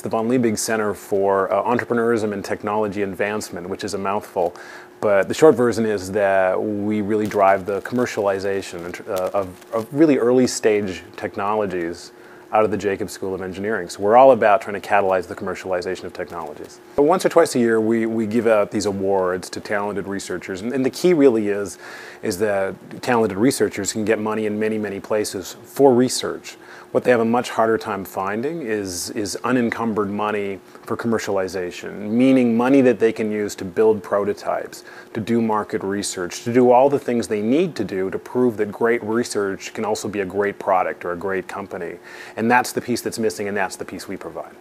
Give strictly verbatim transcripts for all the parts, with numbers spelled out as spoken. The von Liebig Center for uh, Entrepreneurism and Technology Advancement, which is a mouthful, but the short version is that we really drive the commercialization uh, of, of really early stage technologies out of the Jacobs School of Engineering. So we're all about trying to catalyze the commercialization of technologies. But once or twice a year we, we give out these awards to talented researchers, and, and the key really is, is that talented researchers can get money in many, many places for research. What they have a much harder time finding is, is unencumbered money for commercialization, meaning money that they can use to build prototypes, to do market research, to do all the things they need to do to prove that great research can also be a great product or a great company. And that's the piece that's missing, and that's the piece we provide.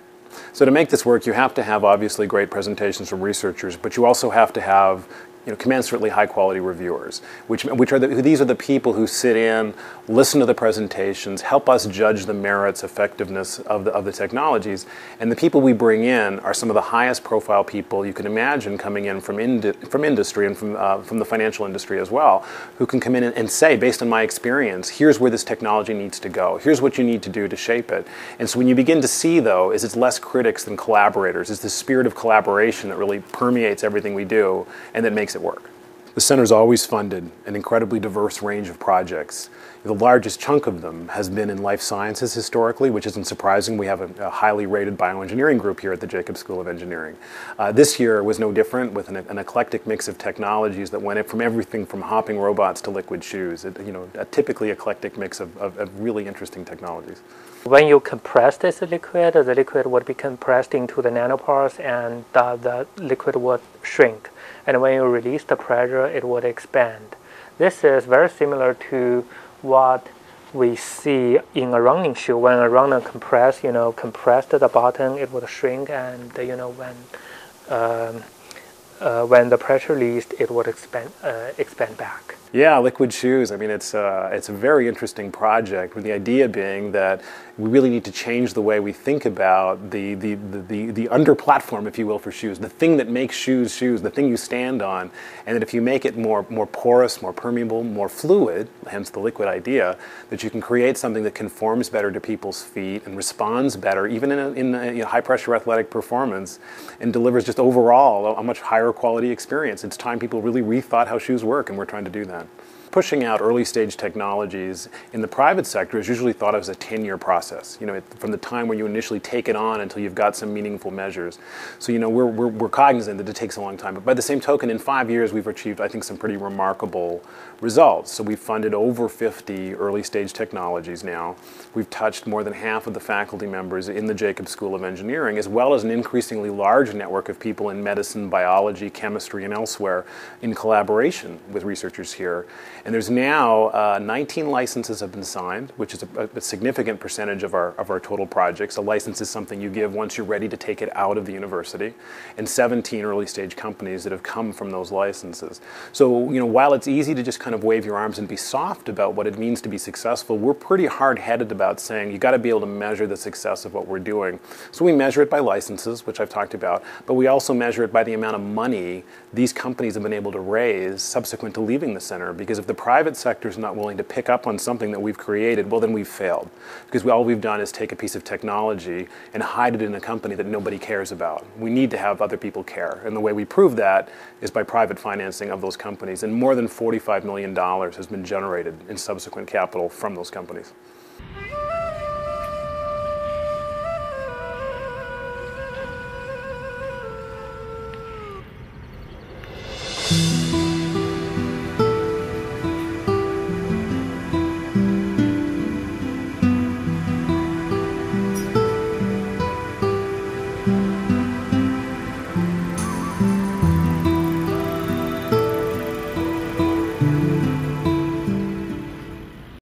So to make this work, you have to have obviously great presentations from researchers, but you also have to have you know, commensurately high-quality reviewers, which, which are the, these are the people who sit in, listen to the presentations, help us judge the merits, effectiveness of the, of the technologies, and the people we bring in are some of the highest-profile people you can imagine coming in from, indi from industry and from, uh, from the financial industry as well, who can come in and, and say, based on my experience, here's where this technology needs to go, here's what you need to do to shape it. And so when you begin to see, though, is it's less critics than collaborators. It's the spirit of collaboration that really permeates everything we do and that makes it work. The center's always funded an incredibly diverse range of projects. The largest chunk of them has been in life sciences historically, which isn't surprising. We have a, a highly rated bioengineering group here at the Jacobs School of Engineering. Uh, this year was no different, with an, an eclectic mix of technologies that went from everything from hopping robots to liquid shoes. It, you know, a typically eclectic mix of, of, of really interesting technologies. When you compress this liquid, the liquid would be compressed into the nanoparts, and uh, the liquid would shrink. And when you release the pressure, it would expand. This is very similar to what we see in a running shoe. When a runner compress, you know, compressed the bottom, it would shrink, and you know when um, uh, when the pressure released, it would expand uh, expand back. Yeah, liquid shoes. I mean, it's uh, it's a very interesting project, with the idea being that we really need to change the way we think about the the the the, the under platform, if you will, for shoes, the thing that makes shoes shoes, the thing you stand on, and that if you make it more more porous, more permeable, more fluid, hence the liquid idea, that you can create something that conforms better to people's feet and responds better, even in a, in a, you know, high pressure athletic performance, and delivers just overall a, a much higher quality experience. It's time people really rethought how shoes work, and we're trying to do that. Pushing out early stage technologies in the private sector is usually thought of as a ten year process, you know, from the time where you initially take it on until you've got some meaningful measures. So, you know, we're, we're, we're cognizant that it takes a long time, but by the same token, in five years we've achieved, I think, some pretty remarkable results. So we've funded over fifty early stage technologies now. We've touched more than half of the faculty members in the Jacobs School of Engineering, as well as an increasingly large network of people in medicine, biology, chemistry, and elsewhere, in collaboration with researchers here. And there's now uh, nineteen licenses have been signed, which is a, a significant percentage of our, of our total projects. A license is something you give once you're ready to take it out of the university, and seventeen early stage companies that have come from those licenses. So, you know, while it's easy to just kind of wave your arms and be soft about what it means to be successful, we're pretty hard-headed about saying you got to be able to measure the success of what we're doing. So we measure it by licenses, which I've talked about, but we also measure it by the amount of money these companies have been able to raise subsequent to leaving the center, because if the private sector is not willing to pick up on something that we've created, well, then we've failed, because we, all we've done is take a piece of technology and hide it in a company that nobody cares about. We need to have other people care, and the way we prove that is by private financing of those companies, and more than forty-five million dollars has been generated in subsequent capital from those companies.